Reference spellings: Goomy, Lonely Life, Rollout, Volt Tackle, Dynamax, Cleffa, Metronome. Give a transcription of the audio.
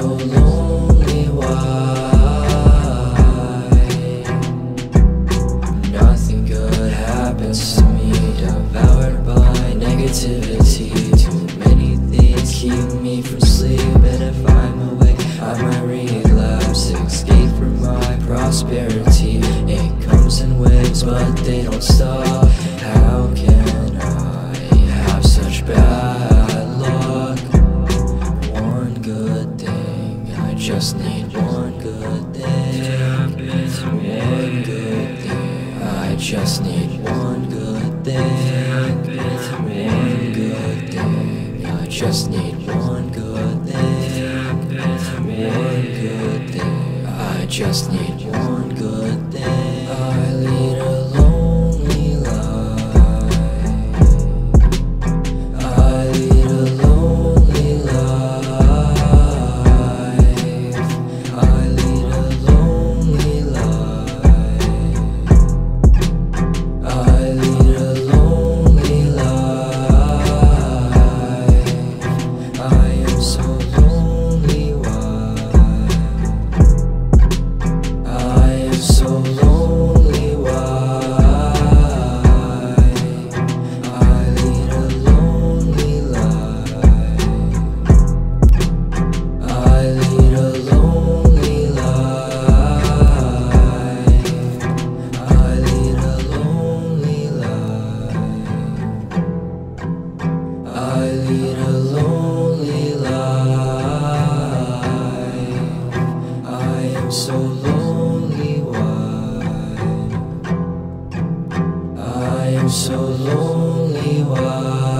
so lonely, why? Nothing good happens to me, devoured by negativity. Too many things keep me from sleep, and if I'm awake, I might relapse. Escape from my prosperity, it comes in waves, but they don't stop. How can I have such bad luck? One good thing, I just need one good thing. One good thing, I just need one good thing. One good thing, I just need one good thing. One good thing, I just need one good thing. I lead a lonely life. I lead a lonely life. I lead a lonely life. I lead a lonely life. I am so lonely, why? I am so lonely, why? I lead a lonely life. I lead a lonely life. I lead a lonely life. I lead a lonely life. I am so lonely, why? I am so lonely, why?